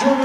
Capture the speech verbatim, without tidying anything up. Joe